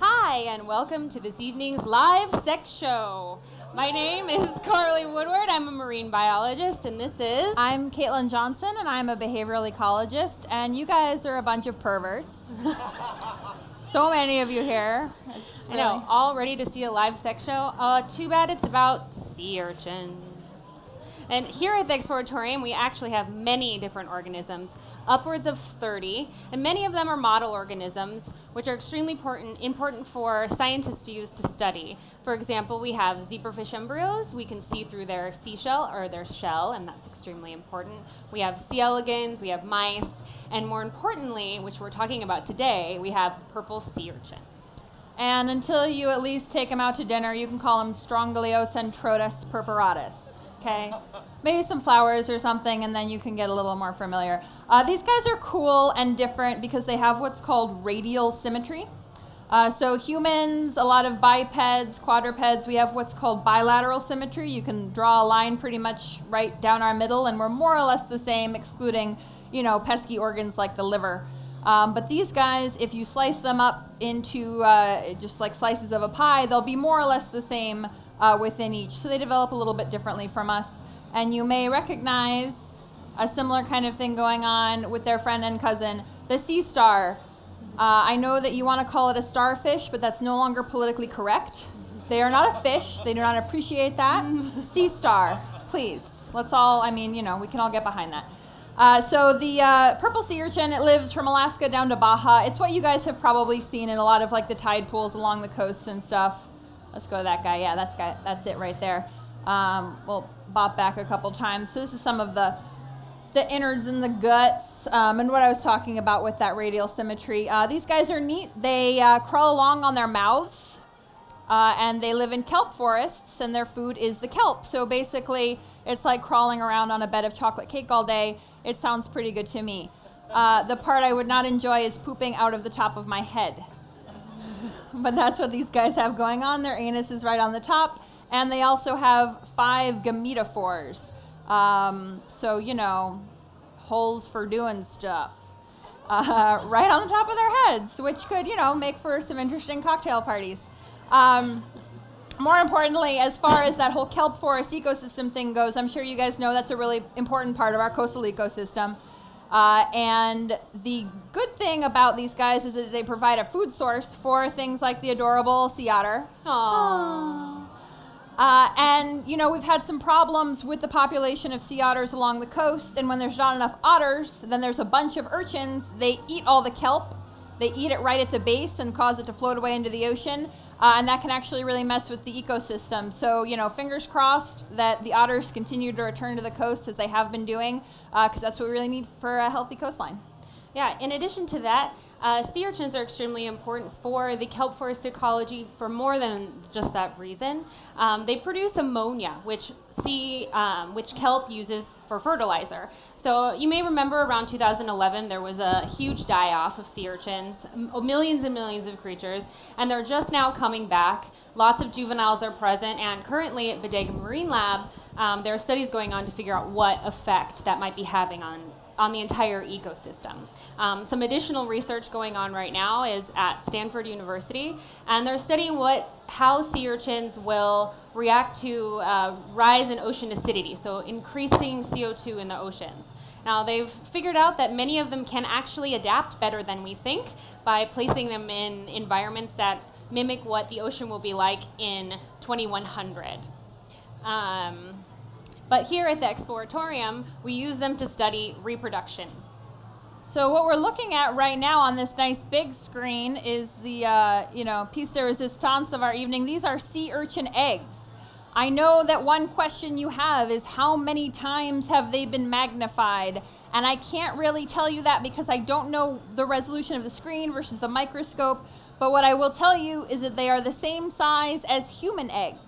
Hi, and welcome to this evening's live sex show. My name is Karli Woodward. I'm a marine biologist, and this is... I'm Caitlin Johnson, and I'm a behavioral ecologist, and you guys are a bunch of perverts. So many of you here. Really... I know, all ready to see a live sex show. Too bad it's about sea urchins. And here at the Exploratorium, we actually have many different organisms, upwards of 30, and many of them are model organisms, which are extremely important for scientists to use to study. For example, we have zebrafish embryos. We can see through their seashell or their shell, and that's extremely important. We have C. elegans, we have mice, and more importantly, which we're talking about today, we have purple sea urchin. And until you at least take them out to dinner, you can call them Strongylocentrotus purpuratus. Okay, maybe some flowers or something, and then you can get a little more familiar. These guys are cool and different because they have what's called radial symmetry. So humans, a lot of bipeds, quadrupeds, we have what's called bilateral symmetry. You can draw a line pretty much right down our middle, and we're more or less the same, excluding, you know, pesky organs like the liver. But these guys, if you slice them up into just like slices of a pie, they'll be more or less the same within each. So they develop a little bit differently from us. And you may recognize a similar kind of thing going on with their friend and cousin, the sea star. I know that you want to call it a starfish, but that's no longer politically correct. They are not a fish. They do not appreciate that. Sea star, please. Let's all, I mean, you know, we can all get behind that. So the purple sea urchin, it lives from Alaska down to Baja. It's what you guys have probably seen in a lot of like the tide pools along the coast and stuff. Let's go to that guy. Yeah, that's it right there. We'll bop back a couple times. So this is some of the innards and the guts and what I was talking about with that radial symmetry. These guys are neat. They crawl along on their mouths, and they live in kelp forests, and their food is the kelp. So basically, it's like crawling around on a bed of chocolate cake all day. It sounds pretty good to me. The part I would not enjoy is pooping out of the top of my head. But that's what these guys have going on. Their anus is right on the top, and they also have 5 gametophores. So, you know, holes for doing stuff. Right on the top of their heads, which could, you know, make for some interesting cocktail parties. More importantly, as far as that whole kelp forest ecosystem thing goes, I'm sure you guys know that's a really important part of our coastal ecosystem. And the good thing about these guys is that they provide a food source for things like the adorable sea otter. Aww. And, you know, we've had some problems with the population of sea otters along the coast, and when there's not enough otters, then there's a bunch of urchins. They eat all the kelp. They eat it right at the base and cause it to float away into the ocean, and that can actually really mess with the ecosystem. So, you know, fingers crossed that the otters continue to return to the coast as they have been doing, because that's what we really need for a healthy coastline. Yeah, in addition to that, sea urchins are extremely important for the kelp forest ecology for more than just that reason. They produce ammonia, which kelp uses for fertilizer. So you may remember around 2011, there was a huge die-off of sea urchins, millions and millions of creatures, and they're just now coming back. Lots of juveniles are present, and currently at Bodega Marine Lab, there are studies going on to figure out what effect that might be having on the entire ecosystem. Some additional research going on right now is at Stanford University, and they're studying how sea urchins will react to rise in ocean acidity, so increasing CO2 in the oceans. Now, they've figured out that many of them can actually adapt better than we think by placing them in environments that mimic what the ocean will be like in 2100. But here at the Exploratorium, we use them to study reproduction. So what we're looking at right now on this nice big screen is the you know, piece de resistance of our evening. These are sea urchin eggs. I know that one question you have is how many times have they been magnified? And I can't really tell you that because I don't know the resolution of the screen versus the microscope. But what I will tell you is that they are the same size as human eggs.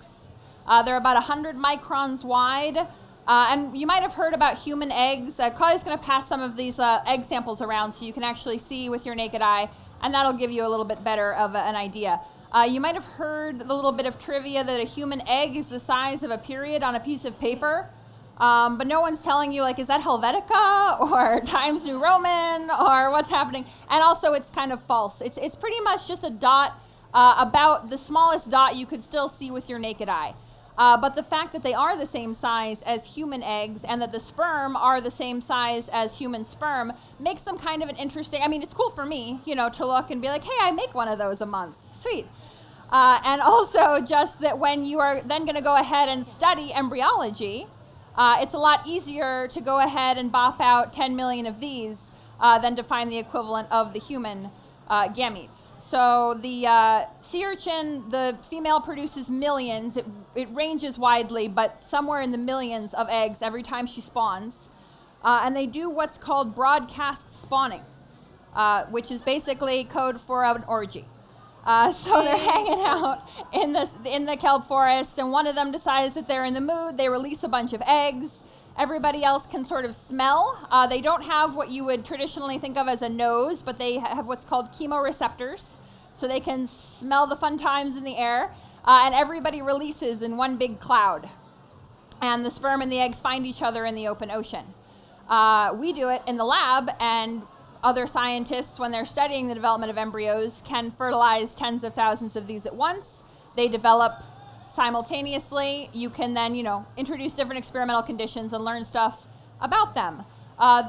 They're about 100 microns wide. And you might have heard about human eggs. Karli's going to pass some of these egg samples around so you can actually see with your naked eye, and that'll give you a little bit better of an idea. You might have heard the little bit of trivia that a human egg is the size of a period on a piece of paper, but no one's telling you, like, is that Helvetica or Times New Roman or what's happening? And also, it's kind of false. It's pretty much just a dot, about the smallest dot you could still see with your naked eye. But the fact that they are the same size as human eggs and that the sperm are the same size as human sperm makes them kind of an interesting, I mean, it's cool for me, you know, to look and be like, hey, I make one of those a month. Sweet. And also just that when you are then going to go ahead and study embryology, it's a lot easier to go ahead and bop out 10 million of these than to find the equivalent of the human gametes. So the sea urchin, the female produces millions. It ranges widely, but somewhere in the millions of eggs every time she spawns. And they do what's called broadcast spawning, which is basically code for an orgy. So they're hanging out in the kelp forest, and one of them decides that they're in the mood. They release a bunch of eggs. Everybody else can sort of smell. They don't have what you would traditionally think of as a nose, but they have what's called chemoreceptors. So they can smell the fun times in the air. And everybody releases in one big cloud. And the sperm and the eggs find each other in the open ocean. We do it in the lab, and other scientists, when they're studying the development of embryos, can fertilize tens of thousands of these at once. They develop simultaneously. You can then, you know, introduce different experimental conditions and learn stuff about them.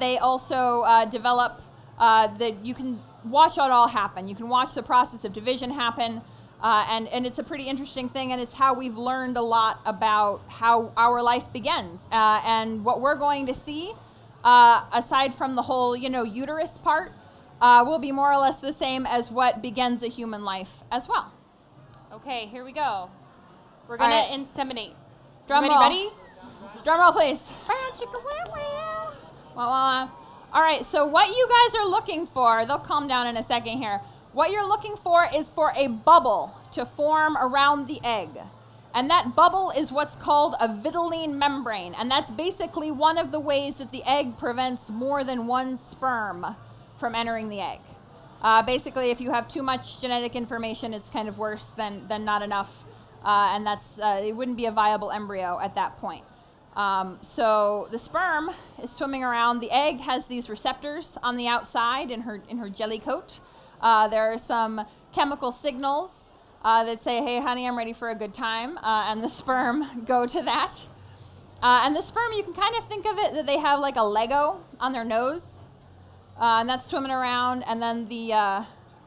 They also develop that you can watch it all happen. You can watch the process of division happen, and it's a pretty interesting thing, and it's how we've learned a lot about how our life begins. And what we're going to see, aside from the whole, you know, uterus part, will be more or less the same as what begins a human life as well. Okay, here we go. We're going to inseminate. Drum roll. Ready? Drum roll, please. All right, so what you guys are looking for, they'll calm down in a second here. What you're looking for is for a bubble to form around the egg. And that bubble is what's called a vitelline membrane. And that's basically one of the ways that the egg prevents more than one sperm from entering the egg. Basically, if you have too much genetic information, it's kind of worse than not enough. And that's, it wouldn't be a viable embryo at that point. So the sperm is swimming around. The egg has these receptors on the outside in her jelly coat. There are some chemical signals that say, hey, honey, I'm ready for a good time. And the sperm go to that. And the sperm, you can kind of think of it that they have like a Lego on their nose. And that's swimming around. And then the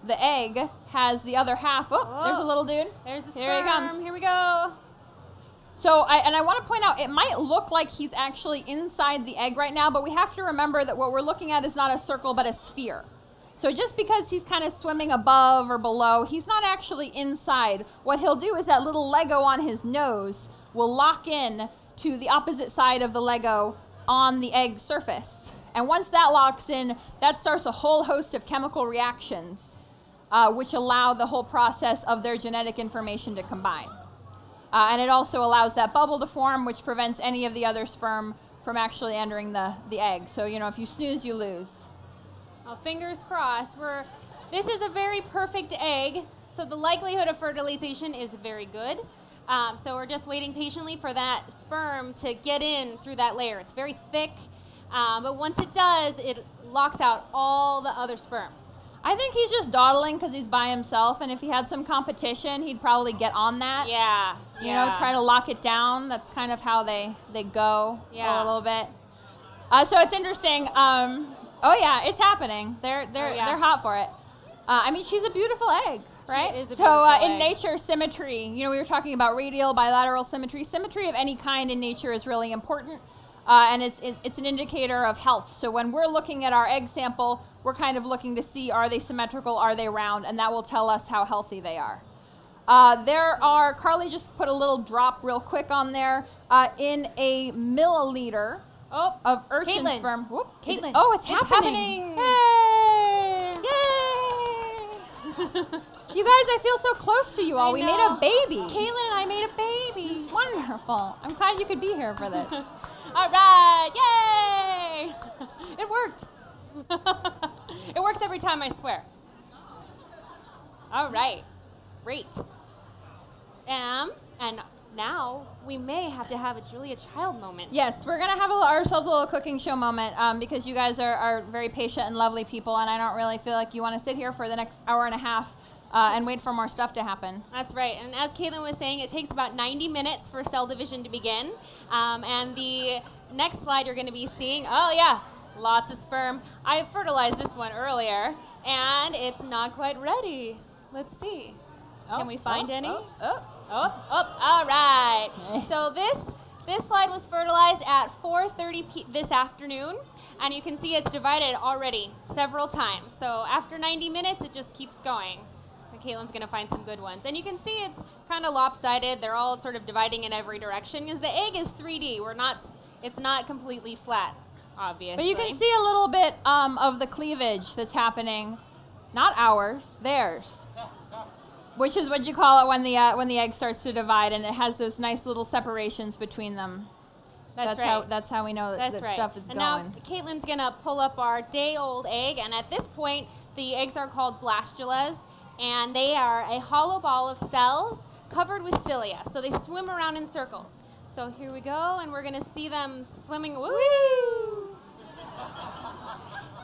egg has the other half. Oh, there's a little dude. There's the sperm. Here he comes. Here we go. So, I want to point out, it might look like he's actually inside the egg right now, but we have to remember that what we're looking at is not a circle, but a sphere. So just because he's kind of swimming above or below, he's not actually inside. What he'll do is that little Lego on his nose will lock in to the opposite side of the Lego on the egg surface. And once that locks in, that starts a whole host of chemical reactions, which allow the whole process of their genetic information to combine. And it also allows that bubble to form, which prevents any of the other sperm from actually entering the egg. So, you know, if you snooze, you lose. Well, fingers crossed. This is a very perfect egg, so the likelihood of fertilization is very good. So we're just waiting patiently for that sperm to get in through that layer. It's very thick, but once it does, it locks out all the other sperm. I think he's just dawdling because he's by himself, and if he had some competition, he'd probably get on that. Yeah. You know, try to lock it down. That's kind of how they go a little bit. So it's interesting. Oh, yeah, it's happening. They're hot for it. I mean, she's a beautiful egg, right? She is a beautiful egg. So in nature, symmetry, you know, we were talking about radial, bilateral symmetry. Symmetry of any kind in nature is really important. And it's an indicator of health. So when we're looking at our egg sample, we're kind of looking to see, are they symmetrical, are they round, and that will tell us how healthy they are. There are, Karli just put a little drop real quick on there, in a milliliter of urchin sperm. Caitlin. Oh, it's happening. Yay! Yay! You guys, I feel so close to you all. We made a baby. Caitlin and I made a baby. It's wonderful. I'm glad you could be here for this. All right, yay! It worked. It works every time, I swear. All right. Great. And now we may have to have a Julia Child moment. Yes, we're going to have ourselves a little cooking show moment because you guys are very patient and lovely people, and I don't really feel like you want to sit here for the next hour and a half and wait for more stuff to happen. That's right. And as Caitlin was saying, it takes about 90 minutes for cell division to begin. And the next slide you're going to be seeing, oh yeah, lots of sperm. I fertilized this one earlier, and it's not quite ready. Let's see. Oh, can we find any? All right. So this slide was fertilized at 4:30 this afternoon, and you can see it's divided already several times. So after 90 minutes, it just keeps going. So Caitlin's going to find some good ones. And you can see it's kind of lopsided. They're all sort of dividing in every direction because the egg is 3D. It's not completely flat, obviously. But you can see a little bit of the cleavage that's happening. Not ours, theirs. Which is what you call it when the egg starts to divide, and it has those nice little separations between them. That's right. That's how we know that stuff is going. And now Caitlin's going to pull up our day-old egg, and at this point, the eggs are called blastulas, and they are a hollow ball of cells covered with cilia, so they swim around in circles. So here we go, and we're going to see them swimming. Woo!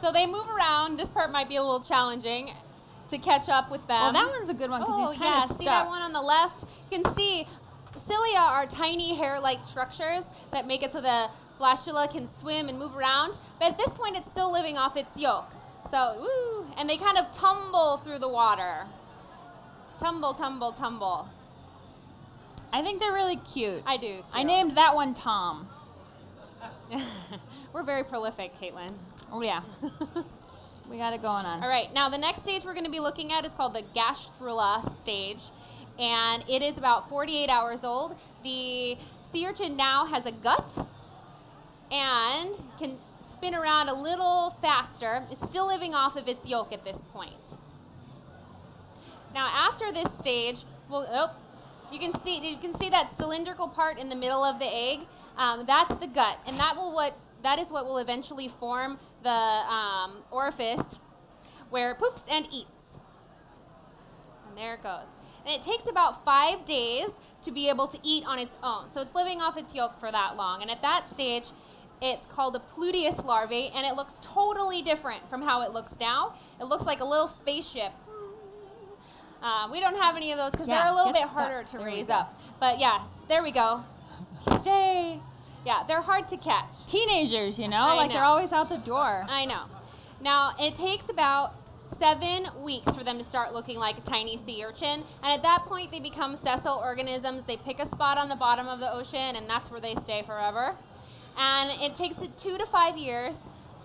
So they move around. This part might be a little challenging to catch up with them. Well, that one's a good one because he's kind of stuck. See that one on the left? You can see cilia are tiny hair-like structures that make it so the blastula can swim and move around. But at this point, it's still living off its yolk. So, woo! And they kind of tumble through the water. Tumble, tumble, tumble. I think they're really cute. I do, too. I named that one Tom. We're very prolific, Caitlin. Oh, yeah. We got it going on. All right. Now, the next stage we're going to be looking at is called the gastrula stage, and it is about 48 hours old. The sea urchin now has a gut and can spin around a little faster. It's still living off of its yolk at this point. Now, after this stage, you can see that cylindrical part in the middle of the egg. That's the gut, and that is what will eventually form the orifice where it poops and eats. And there it goes. And it takes about 5 days to be able to eat on its own. So it's living off its yolk for that long. And at that stage, it's called a Pluteus larvae, and it looks totally different from how it looks now. It looks like a little spaceship. We don't have any of those because they're a little bit harder to raise up. But yeah, there we go. Stay. Yeah, they're hard to catch. Teenagers, you know? They're always out the door. I know. Now, it takes about 7 weeks for them to start looking like a tiny sea urchin. And at that point, they become sessile organisms. They pick a spot on the bottom of the ocean, and that's where they stay forever. And it takes 2 to 5 years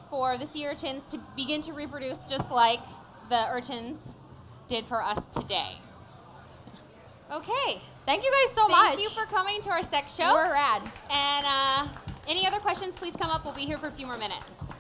for the sea urchins to begin to reproduce just like the urchins did for us today. Okay. Thank you guys so much. Thank you for coming to our sex show. You were rad. And any other questions, please come up. We'll be here for a few more minutes.